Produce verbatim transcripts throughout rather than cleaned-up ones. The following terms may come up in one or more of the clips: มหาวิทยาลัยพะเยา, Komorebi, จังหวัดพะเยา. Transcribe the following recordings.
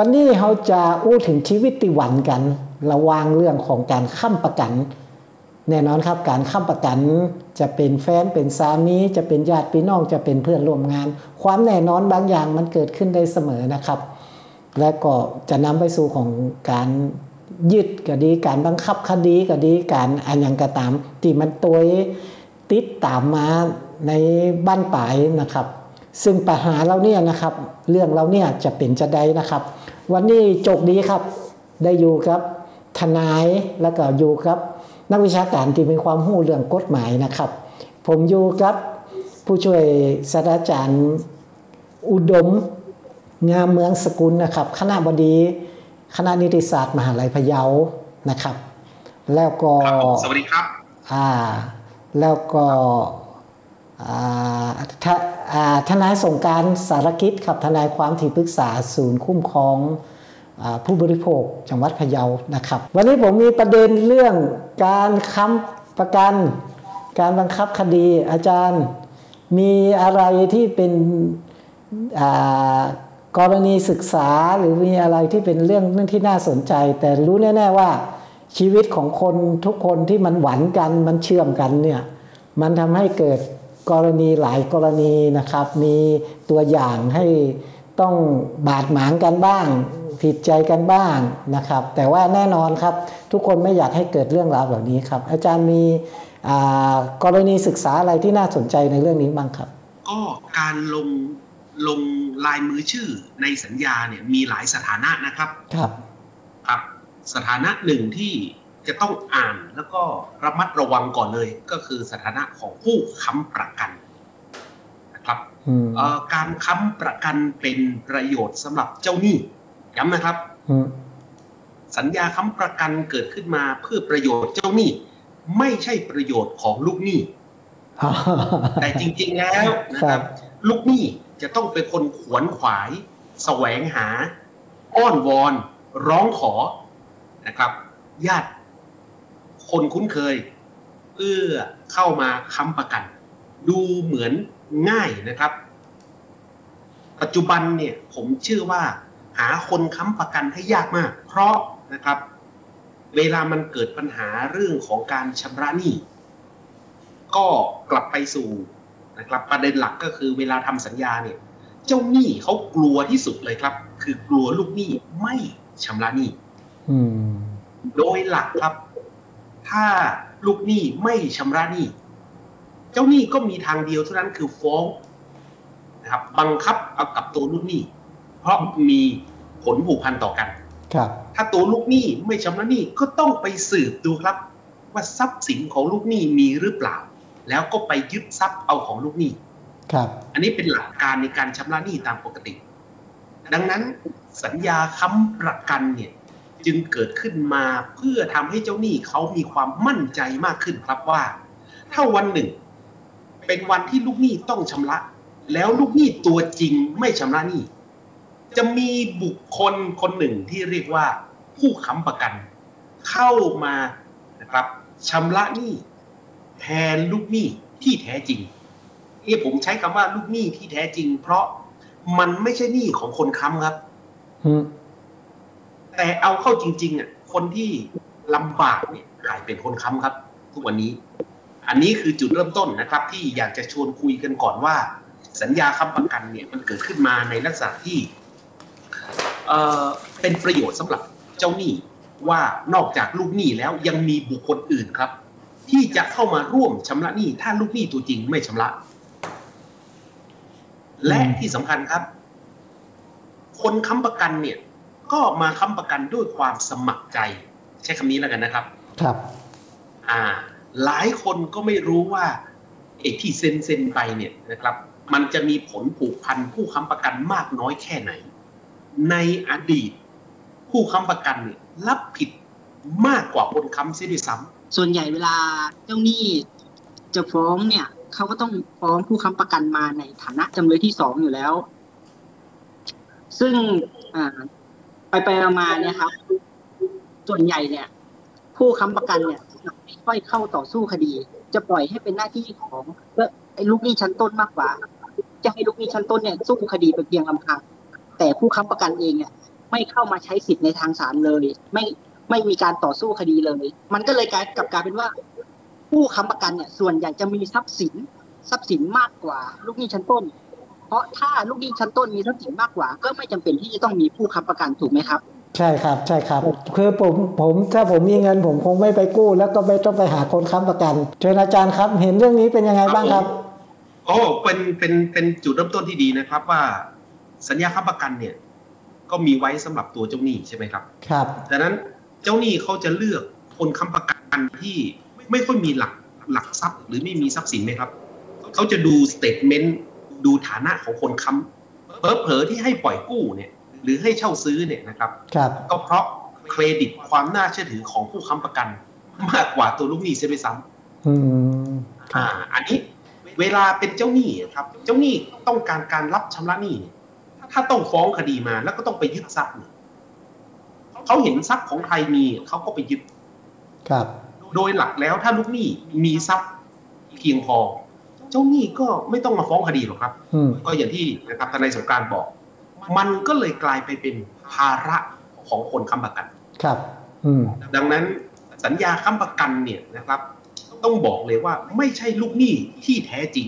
วันนี้เราจะอู้ถึงชีวิตติวันกันระวังเรื่องของการค้ำประกันแน่นอนครับการค้ำประกันจะเป็นแฟนเป็นสามีจะเป็นญาติพี่น้องจะเป็นเพื่อนร่วมงานความแน่นอนบางอย่างมันเกิดขึ้นได้เสมอนะครับและก็จะนำไปสู่ของการยึดก็ดีการบังคับคดีก็ดีการอันยังกระตามที่มันตัวติดตามมาในบ้านป่ายนะครับซึ่งปัญหาเราเนี่ยนะครับเรื่องเราเนี่ยจะเป็นจะได้นะครับวันนี้โชคดีครับได้อยู่ครับทนายแล้วก็อยู่ครับนักวิชาการที่มีความรู้เรื่องกฎหมายนะครับผมอยู่ครับผู้ช่วยศาสตราจารย์อุดมงามเมืองสกุลนะครับคณบดีคณะนิติศาสตร์มหาวิทยาลัยพะเยานะครับแล้วก็สวัสดีครับอ่าแล้วก็ทนายสงกรานต์สารกิจครับทนายความที่ปรึกษาศูนย์คุ้มครองผู้บริโภคจังหวัดพะเยานะครับวันนี้ผมมีประเด็นเรื่องการค้ำประกันการบังคับคดีอาจารย์มีอะไรที่เป็นกรณีศึกษาหรือมีอะไรที่เป็นเรื่องนึงที่น่าสนใจแต่รู้แน่ๆว่าชีวิตของคนทุกคนที่มันหวั่นกันมันเชื่อมกันเนี่ยมันทำให้เกิดกรณีหลายกรณีนะครับมีตัวอย่างให้ต้องบาดหมางกันบ้างผิดใจกันบ้างนะครับแต่ว่าแน่นอนครับทุกคนไม่อยากให้เกิดเรื่องราวเหล่านี้ครับอาจารย์มีกรณีศึกษาอะไรที่น่าสนใจในเรื่องนี้บ้างครับก็การลงลงลายมือชื่อในสัญญาเนี่ยมีหลายสถานะนะครับครับครับสถานะหนึ่งที่จะต้องอ่านแล้วก็ระมัดระวังก่อนเลยก็คือสถานะของผู้ค้ำประกันนะครับการค้ำประกันเป็นประโยชน์สำหรับเจ้าหนี้ย้ำนะครับสัญญาค้ำประกันเกิดขึ้นมาเพื่อประโยชน์เจ้าหนี้ไม่ใช่ประโยชน์ของลูกหนี้แต่จริงๆแล้วนะครับลูกหนี้จะต้องเป็นคนขวนขวายแสวงหาอ้อนวอนร้องขอนะครับญาติคนคุ้นเคยเอื้อเข้ามาค้ำประกันดูเหมือนง่ายนะครับปัจจุบันเนี่ยผมเชื่อว่าหาคนค้ำประกันให้ยากมากเพราะนะครับเวลามันเกิดปัญหาเรื่องของการชำระหนี้ก็กลับไปสู่นะครับประเด็นหลักก็คือเวลาทำสัญญาเนี่ยเจ้าหนี้เขากลัวที่สุดเลยครับคือกลัวลูกหนี้ไม่ชำระหนี้โดยหลักครับถ้าลูกหนี้ไม่ชำระหนี้เจ้าหนี้ก็มีทางเดียวเท่านั้นคือฟ้องนะครับบังคับเอากับตัวลูกหนี้เพราะมีผลผูกพันต่อกันครับถ้าตัวลูกหนี้ไม่ชำระหนี้ก็ต้องไปสืบดูครับว่าทรัพย์สินของลูกหนี้มีหรือเปล่าแล้วก็ไปยึดทรัพย์เอาของลูกหนี้ครับอันนี้เป็นหลักการในการชำระหนี้ตามปกติดังนั้นสัญญาค้ำประกันเนี่ยจึงเกิดขึ้นมาเพื่อทำให้เจ้าหนี้เขามีความมั่นใจมากขึ้นครับว่าถ้าวันหนึ่งเป็นวันที่ลูกหนี้ต้องชำระแล้วลูกหนี้ตัวจริงไม่ชำระหนี้จะมีบุคคลคนหนึ่งที่เรียกว่าผู้ค้ำประกันเข้ามานะครับชำระหนี้แทนลูกหนี้ที่แท้จริงนี่ผมใช้คำว่าลูกหนี้ที่แท้จริงเพราะมันไม่ใช่หนี้ของคนค้ำครับแต่เอาเข้าจริงๆอ่ะคนที่ลำบากเนี่ยกลายเป็นคนค้ำครับทุกวันนี้อันนี้คือจุดเริ่มต้นนะครับที่อยากจะชวนคุยกันก่อนว่าสัญญาค้ำประกันเนี่ยมันเกิดขึ้นมาในลักษณะที่เอ่อเป็นประโยชน์สำหรับเจ้าหนี้ว่านอกจากลูกหนี้แล้วยังมีบุคคลอื่นครับที่จะเข้ามาร่วมชำระหนี้ถ้าลูกหนี้ตัวจริงไม่ชำระและที่สำคัญครับคนค้ำประกันเนี่ยก็มาค้ำประกันด้วยความสมัครใจใช้คำนี้แล้วกันนะครับครับอ่าหลายคนก็ไม่รู้ว่าไอ้ที่เซ็นเซ็นไปเนี่ยนะครับมันจะมีผลผูกพันผู้ค้ำประกันมากน้อยแค่ไหนในอดีตผู้ค้ำประกันเนี่ยรับผิดมากกว่าคนค้ำเสียด้วยซ้ำส่วนใหญ่เวลาเจ้าหนี้จะฟ้องเนี่ยเขาก็ต้องฟ้องผู้ค้ำประกันมาในฐานะจำเลยที่สองอยู่แล้วซึ่งไปไปมาเนี่ยครับส่วนใหญ่เนี่ยผู้ค้ำประกันเนี่ยไม่ค่อยเข้าต่อสู้คดีจะปล่อยให้เป็นหน้าที่ของไอ้ลูกหนี้ชั้นต้นมากกว่าจะให้ลูกหนี้ชั้นต้นเนี่ยสู้คดีไปเพียงลำพังแต่ผู้ค้ำประกันเองเนี่ย ไม่เข้ามาใช้สิทธิ์ในทางศาลเลยไม่ไม่มีการต่อสู้คดีเลยมันก็เลยกลายกลับกลายเป็นว่าผู้ค้ำประกันเนี่ยส่วนใหญ่จะมีทรัพย์สินทรัพย์สินมากกว่าลูกหนี้ชั้นต้นเพราะถ้าลูกหนี้ชั้นต้นมีทรัพย์สินมากกว่าก็ไม่จำเป็นที่จะต้องมีผู้ค้ำประกันถูกไหมครับใช่ครับใช่ครับคือผมผมถ้าผมมีเงินผมคงไม่ไปกู้แล้วก็ไม่ต้องไปหาคนค้ำประกันเชิญอาจารย์ครับเห็นเรื่องนี้เป็นยังไงบ้างครับโอ้เป็นเป็นเป็นจุดเริ่มต้นที่ดีนะครับว่าสัญญาค้ำประกันเนี่ยก็มีไว้สำหรับตัวเจ้าหนี้ใช่ไหมครับครับดังนั้นเจ้าหนี้เขาจะเลือกคนค้ำประกันที่ไม่ค่อยมีหลักหลักทรัพย์หรือไม่มีทรัพย์สินไหมครับเขาจะดูสเตทเมนต์ดูฐานะของคนค้ำเผลอๆที่ให้ปล่อยกู้เนี่ยหรือให้เช่าซื้อเนี่ยนะครับก็เพราะเครดิตความน่าเชื่อถือของผู้ค้ำประกันมากกว่าตัวลูกหนี้เสียไปซ้ำอ่าอันนี้เวลาเป็นเจ้าหนี้ครับเจ้าหนี้ต้องการการรับชำระหนี้ถ้าต้องฟ้องคดีมาแล้วก็ต้องไปยึดทรัพย์เขาเห็นทรัพย์ของใครมีเขาก็ไปยึดครับโดยหลักแล้วถ้าลูกหนี้มีทรัพย์เพียงพอเจ้าหนี้ก็ไม่ต้องมาฟ้องคดีหรอกครับก็อย่างที่นะครับทนายสงกรานต์บอกมันก็เลยกลายไปเป็นภาระของคนค้ำประกันครับดังนั้นสัญญาค้ำประกันเนี่ยนะครับต้องบอกเลยว่าไม่ใช่ลูกหนี้ที่แท้จริง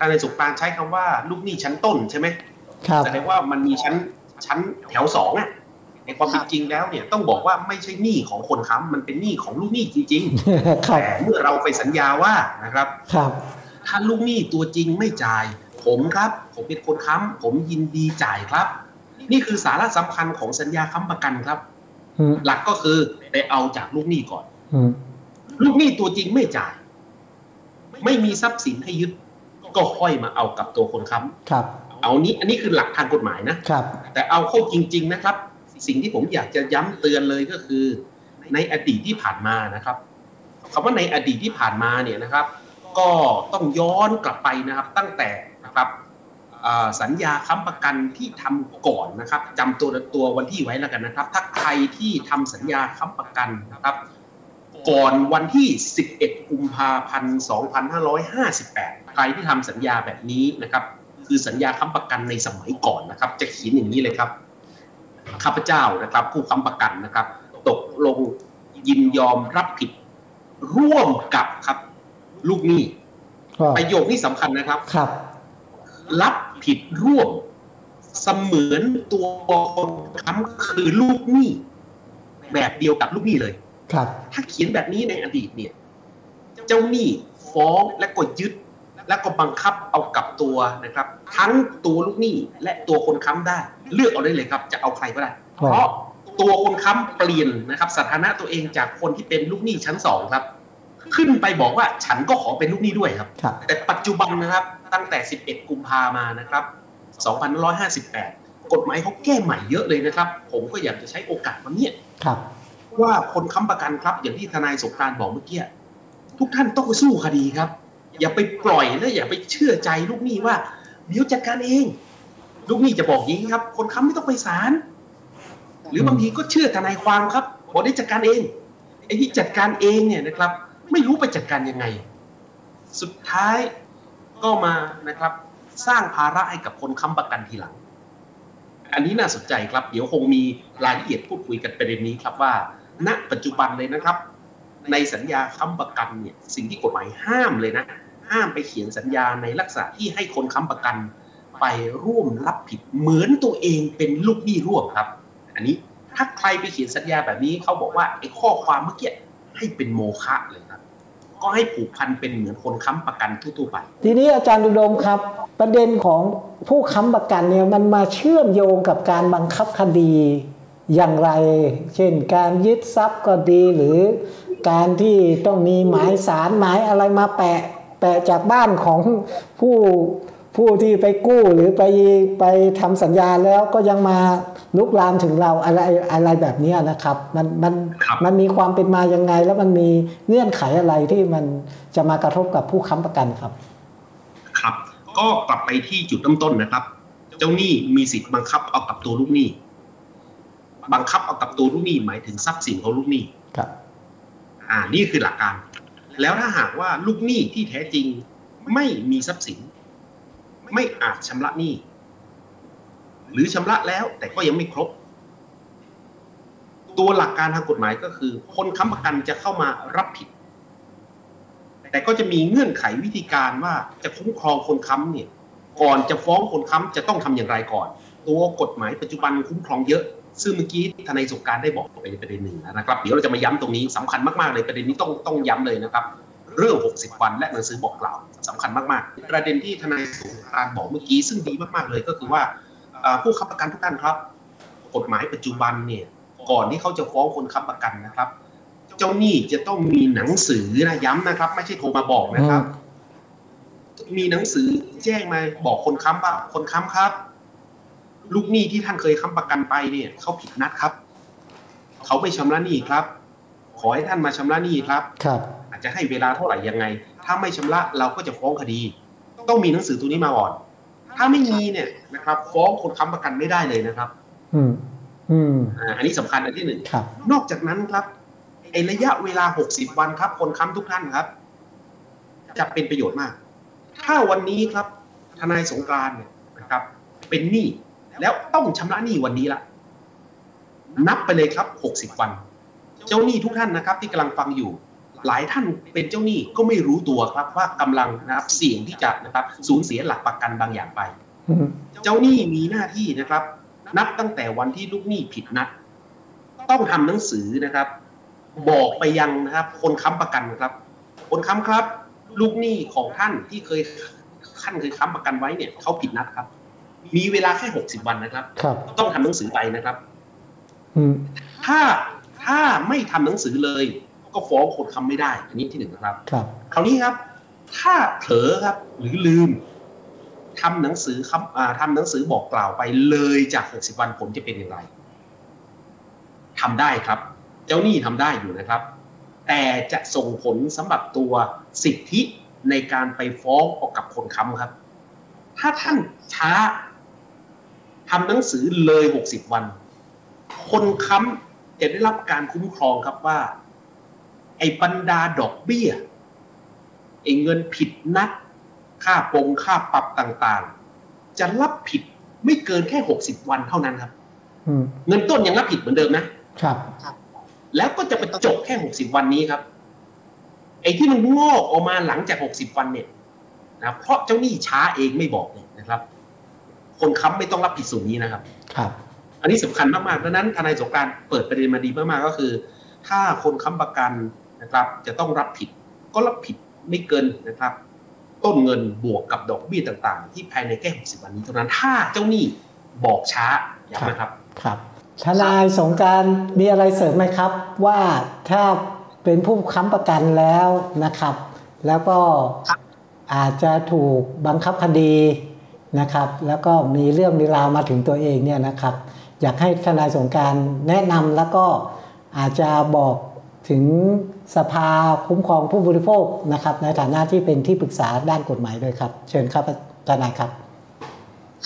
ทนายสงกรานต์ใช้คำว่าลูกหนี้ชั้นต้นใช่ไหมแสดงว่ามันมีชั้นชั้นแถวสองอ่ะในความเป็นจริงแล้วเนี่ยต้องบอกว่าไม่ใช่หนี้ของคนค้ำมันเป็นหนี้ของลูกหนี้จริงๆแต่เมื่อเราไปสัญญาว่านะครับถ้าลูกหนี้ตัวจริงไม่จ่ายผมครับผมเป็นคนค้ำผมยินดีจ่ายครับนี่คือสาระสำคัญของสัญญาค้ำประกันครับหลักก็คือไปเอาจากลูกหนี้ก่อนลูกหนี้ตัวจริงไม่จ่ายไม่มีทรัพย์สินให้ยึดก็ค่อยมาเอากับตัวคนค้ำเอานี้อันนี้คือหลักทางกฎหมายนะแต่เอาเข้าจริงๆนะครับสิ่งที่ผมอยากจะย้ำเตือนเลยก็คือในอดีตที่ผ่านมานะครับคำว่าในอดีตที่ผ่านมาเนี่ยนะครับก็ต้องย้อนกลับไปนะครับตั้งแต่นะครับสัญญาค้ำประกันที่ทำก่อนนะครับจำตัวตัววันที่ไว้แล้วกันนะครับถ้าใครที่ทำสัญญาค้ำประกันนะครับก่อนวันที่สิบเอ็ดกุมภาพันธ์สองพันห้าร้อยห้าสิบแปดใครที่ทำสัญญาแบบนี้นะครับคือสัญญาค้ำประกันในสมัยก่อนนะครับจะเขียนอย่างนี้เลยครับข้าพเจ้านะครับผู้ค้ำประกันนะครับตกลงยินยอมรับผิดร่วมกับครับลูกหนี้ประโยคนี้สำคัญนะครับรับผิดร่วมเสมือนตัวคนค้ำคือลูกหนี้แบบเดียวกับลูกหนี้เลยครับถ้าเขียนแบบนี้ในอดีตเนี่ยเจ้าหนี้ฟ้องและก็ยึดและก็บังคับเอากับตัวนะครับทั้งตัวลูกหนี้และตัวคนค้ำได้เลือกเอาได้เลยครับจะเอาใครก็ได้เพราะตัวคนค้ำเปลี่ยนนะครับสถานะตัวเองจากคนที่เป็นลูกหนี้ชั้นสองครับขึ้นไปบอกว่าฉันก็ขอเป็นลูกหนี้ด้วยครับแต่ปัจจุบันนะครับตั้งแต่สิบเอ็ดกุมภามานะครับสองพันห้าร้อยห้าสิบแปดกฎหมายเขาแก้ใหม่เยอะเลยนะครับผมก็อยากจะใช้โอกาสวันนี้ว่าคนค้ำประกันครับอย่างที่ทนายสงกรานต์บอกเมื่อกี้ทุกท่านต้องสู้คดีครับอย่าไปปล่อยและอย่าไปเชื่อใจลูกหนี้ว่าเดี๋ยวจัดการเองลูกหนี้จะบอกอย่างนี้ครับคนค้ำไม่ต้องไปศาลหรือบางทีก็เชื่อทนายความครับบอกได้จัดการเองไอ้ที่จัดการเองเนี่ยนะครับไม่รู้ไปจัดการยังไงสุดท้ายก็มานะครับสร้างภาระให้กับคนค้ำประกันทีหลังอันนี้น่าสนใจครับเดี๋ยวคงมีรายละเอียดพูดคุยกันประเด็นนี้ครับว่าณปัจจุบันเลยนะครับในสัญญาค้ำประกันเนี่ยสิ่งที่กฎหมายห้ามเลยนะห้ามไปเขียนสัญญาในลักษณะที่ให้คนค้ำประกันไปร่วมรับผิดเหมือนตัวเองเป็นลูกหนี้ร่วมครับอันนี้ถ้าใครไปเขียนสัญญาแบบนี้เขาบอกว่าไอ้ข้อความเมื่อกี้ให้เป็นโมฆะเลยครับก็ให้ผูกพันเป็นเหมือนคนค้ำประกันทั่วๆไปทีนี้อาจารย์อุดมครับประเด็นของผู้ค้ำประกันเนี่ยมันมาเชื่อมโยงกับการบังคับคดีอย่างไรเช่นการยึดทรัพย์ก็ดีหรือการที่ต้องมีหมายศาลหมายอะไรมาแปะแปะจากบ้านของผู้ผู้ที่ไปกู้หรือไปไปทำสัญญาแล้วก็ยังมาลุกลามถึงเราอะไรอะไรแบบนี้นะครับมันมันมันมีความเป็นมายังไงแล้วมันมีเงื่อนไขอะไรที่มันจะมากระทบกับผู้ค้ำประกันครับครับก็กลับไปที่จุดเริ่มต้นนะครับเจ้าหนี้มีสิทธิ์บังคับเอากับตัวลูกหนี้บังคับเอากับตัวลูกหนี้หมายถึงทรัพย์สินของลูกหนี้ครับอ่านี่คือหลักการแล้วถ้าหากว่าลูกหนี้ที่แท้จริงไม่มีทรัพย์สินไม่อาจชำระหนี้หรือชำระแล้วแต่ก็ยังไม่ครบ ตัวหลักการทางกฎหมายก็คือคนค้ำประกันจะเข้ามารับผิดแต่ก็จะมีเงื่อนไขวิธีการว่าจะคุ้มครองคนค้ำเนี่ยก่อนจะฟ้องคนค้ำจะต้องทำอย่างไรก่อนตัวกฎหมายปัจจุบันคุ้มครองเยอะซึ่งเมื่อกี้ทนายสงกรานต์ได้บอกไปประเด็นหนึ่งนะครับเดี๋ยวเราจะมาย้ำตรงนี้สำคัญมากๆเลยประเด็นนี้ต้องต้องย้ำเลยนะครับเรื่องหกสิบวันและหนังสือบอกกล่าวสำคัญมากๆประเด็นที่ทนายสงกรานต์บอกเมื่อกี้ซึ่งดีมากๆเลยก็คือว่าผู้ค้ำประกันทุกท่านครับกฎหมายปัจจุบันเนี่ยก่อนที่เขาจะฟ้องคนค้ำประกันนะครับเจ้าหนี้จะต้องมีหนังสือนะย้ำนะครับไม่ใช่โทรมาบอกนะครับมีหนังสือแจ้งมาบอกคนค้ำว่าคนค้ำครับลูกหนี้ที่ท่านเคยค้ำประกันไปเนี่ยเขาผิดนัดครับเขาไม่ชำระหนี้ครับขอให้ท่านมาชำระหนี้ครับครับอาจจะให้เวลาเท่าไหร่ยังไงถ้าไม่ชำระเราก็จะฟ้องคดีต้องมีหนังสือตัวนี้มาก่อนถ้าไม่มีเนี่ยนะครับฟ้องคนค้ำประกันไม่ได้เลยนะครับอืมอืมอ่าอันนี้สำคัญอันที่หนึ่งนอกจากนั้นครับไอ้ระยะเวลาหกสิบวันครับคนค้ำทุกท่านครับจะเป็นประโยชน์มากถ้าวันนี้ครับทนายสงกรานต์เนี่ยนะครับเป็นหนี้แล้วต้องชำระหนี้วันนี้ละนับไปเลยครับหกสิบวันเจ้าหนี้ทุกท่านนะครับที่กำลังฟังอยู่หลายท่านเป็นเจ้าหนี้ก็ไม่รู้ตัวครับว่ากำลังนะครับเสี่ยงที่จะนะครับสูญเสียหลักประกันบางอย่างไปเจ้าหนี้มีหน้าที่นะครับนับตั้งแต่วันที่ลูกหนี้ผิดนัดต้องทำหนังสือนะครับบอกไปยังนะครับคนค้ำประกันครับคนค้ำครับลูกหนี้ของท่านที่เคยท่านเคยค้ำประกันไว้เนี่ยเขาผิดนัดครับมีเวลาแค่หกสิบวันนะครับต้องทำหนังสือไปนะครับถ้าถ้าไม่ทำหนังสือเลยก็ฟ้องคนค้ำไม่ได้อันนี้ที่หนึ่งนะครับคราวนี้ครับถ้าเผลอครับหรือลืมทำหนังสือค้ำทำหนังสือบอกกล่าวไปเลยจากหกสิบวันผลจะเป็นอย่างไรทำได้ครับเจ้าหนี้ทำได้อยู่นะครับแต่จะส่งผลสำหรับตัวสิทธิในการไปฟ้องออกกับคนค้ำครับถ้าท่านช้าทำหนังสือเลยหกสิบวันคนค้ำจะได้รับการคุ้มครองครับว่าไอ้บรรดาดอกเบี้ยไอ้เงินผิดนัดค่าปงค่าปรับต่างๆจะรับผิดไม่เกินแค่หกสิบวันเท่านั้นครับเงินต้นยังรับผิดเหมือนเดิมนะครับแล้วก็จะไปจบแค่หกสิบวันนี้ครับไอ้ที่มันงอกออกมาหลังจากหกสิบวันเนี่ยนะเพราะเจ้าหนี้ช้าเองไม่บอกเนี่ยนะครับคนค้ำไม่ต้องรับผิดส่วนนี้นะครับครับอันนี้สำคัญมากๆดังนั้นทนายสงกรานต์เปิดประเด็นมาดีมากๆก็คือถ้าคนค้ำประกันนะครับจะต้องรับผิดก็รับผิดไม่เกินนะครับต้นเงินบวกกับดอกเบี้ยต่างๆที่ภายในแค่หกสิบวันนี้เท่านั้นถ้าเจ้าหนี้บอกช้าอย่างไรครับครับทนายสงกรานต์มีอะไรเสริมไหมครับว่าถ้าเป็นผู้ค้ำประกันแล้วนะครับแล้วก็อาจจะถูกบังคับคดีนะครับแล้วก็มีเรื่องมีราวมาถึงตัวเองเนี่ยนะครับอยากให้ทนายสงกรานต์แนะนำแล้วก็อาจจะบอกถึงสภาคุ้มครองผู้บริโภคนะครับในฐานะที่เป็นที่ปรึกษาด้านกฎหมายด้วยครับเชิญครับทนายครับ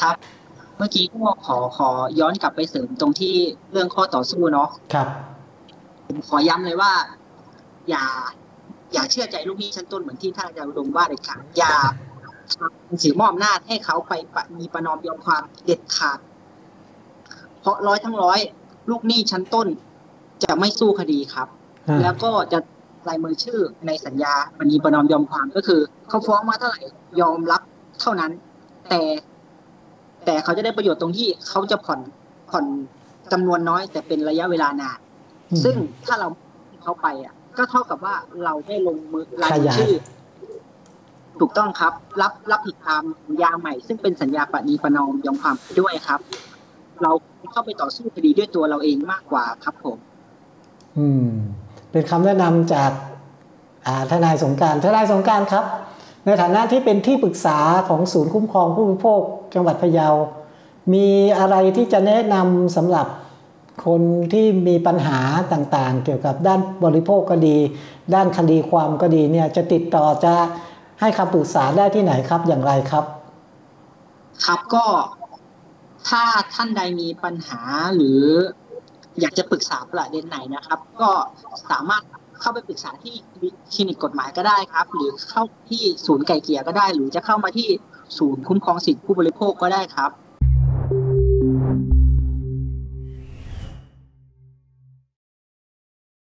ครับเมื่อกี้ก็ขอขอย้อนกลับไปเสริมตรงที่เรื่องข้อต่อสู้เนาะครับผมขอย้ำเลยว่าอย่าอย่าเชื่อใจลูกหนี้ชั้นต้นเหมือนที่ท่านอาจารย์อุดมว่าเด็ดขาดอย่าถือมอบอำนาจให้เขาไปมีประนอมยอมความเด็ดขาดเพราะร้อยทั้งร้อยลูกหนี้ชั้นต้นจะไม่สู้คดีครับแล้วก็จะลายมือชื่อในสัญญามันมีประนอมยอมความก็คือเขาฟ้องมาเท่าไหร่ยอมรับเท่านั้นแต่แต่เขาจะได้ประโยชน์ตรงที่เขาจะผ่อนผ่อนจำนวนน้อยแต่เป็นระยะเวลานานซึ่งถ้าเราเขาไปอ่ะก็เท่ากับว่าเราได้ลงมือลายชื่อถูกต้องครับรับรับผิดตามสัญญาใหม่ซึ่งเป็นสัญญาปณีประนอมยอมความด้วยครับเราเข้าไปต่อสู้คดีด้วยตัวเราเองมากกว่าครับผมอืมเป็นคำแนะนำจากทนายสงกรานต์ทนายสงกรานต์ครับในฐานะที่เป็นที่ปรึกษาของศูนย์คุ้มครองผู้บริโภคจังหวัดพะเยามีอะไรที่จะแนะนำสำหรับคนที่มีปัญหาต่างๆเกี่ยวกับด้านบริโภคก็ดีด้านคดีความก็ดีเนี่ยจะติดต่อจะให้คำปรึกษาได้ที่ไหนครับอย่างไรครับครับก็ถ้าท่านใดมีปัญหาหรืออยากจะปรึกษาประเด็นไหนนะครับก็สามารถเข้าไปปรึกษาที่คลินิกกฎหมายก็ได้ครับหรือเข้าที่ศูนย์ไกล่เกลี่ยก็ได้หรือจะเข้ามาที่ศูนย์คุ้มครองสิทธิผู้บริโภคก็ได้ครับ